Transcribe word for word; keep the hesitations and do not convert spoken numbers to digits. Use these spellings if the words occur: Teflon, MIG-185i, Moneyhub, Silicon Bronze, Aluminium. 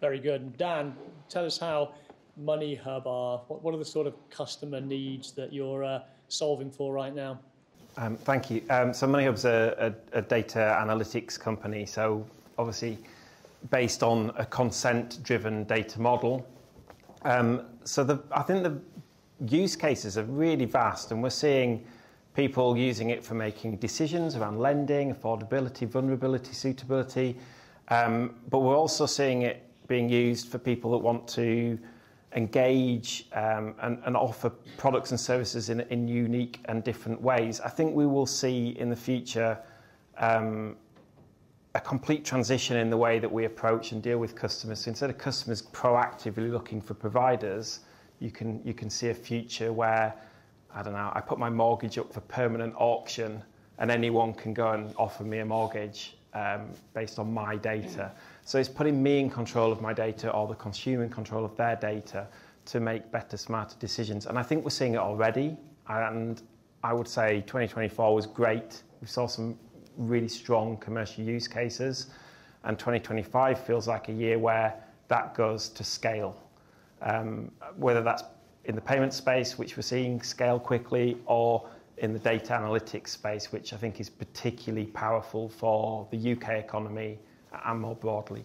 Very good. Dan, tell us how Moneyhub are. What, what are the sort of customer needs that you're uh, solving for right now? Um, thank you. Um, so Moneyhub's a, a, a data analytics company. So obviously based on a consent-driven data model. Um, so the, I think the use cases are really vast, and we're seeing people using it for making decisions around lending, affordability, vulnerability, suitability. Um, but we're also seeing it being used for people that want to engage um, and, and offer products and services in, in unique and different ways. I think we will see in the future um, a complete transition in the way that we approach and deal with customers. So instead of customers proactively looking for providers, you can, you can see a future where, I don't know, I put my mortgage up for permanent auction and anyone can go and offer me a mortgage um, based on my data. So it's putting me in control of my data, or the consumer in control of their data, to make better, smarter decisions. And I think we're seeing it already. And I would say twenty twenty-four was great. We saw some really strong commercial use cases. And twenty twenty-five feels like a year where that goes to scale. Um, whether that's in the payment space, which we're seeing scale quickly, or in the data analytics space, which I think is particularly powerful for the U K economy and more broadly.